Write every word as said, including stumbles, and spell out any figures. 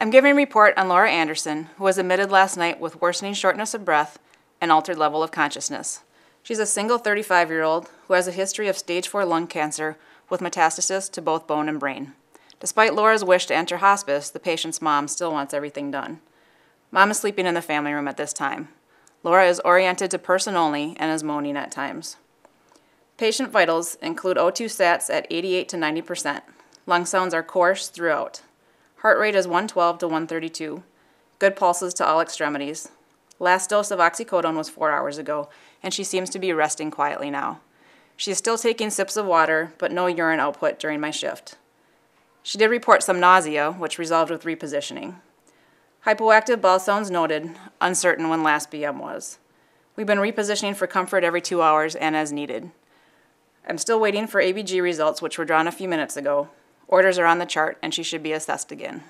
I'm giving a report on Laura Anderson, who was admitted last night with worsening shortness of breath and altered level of consciousness. She's a single thirty-five-year-old who has a history of stage four lung cancer with metastasis to both bone and brain. Despite Laura's wish to enter hospice, the patient's mom still wants everything done. Mom is sleeping in the family room at this time. Laura is oriented to person only and is moaning at times. Patient vitals include O two sats at eighty-eight to ninety percent. Lung sounds are coarse throughout. Heart rate is one twelve to one thirty-two. Good pulses to all extremities. Last dose of oxycodone was four hours ago, and she seems to be resting quietly now. She is still taking sips of water, but no urine output during my shift. She did report some nausea, which resolved with repositioning. Hypoactive bowel sounds noted, uncertain when last B M was. We've been repositioning for comfort every two hours and as needed. I'm still waiting for A B G results, which were drawn a few minutes ago. Orders are on the chart, and she should be assessed again.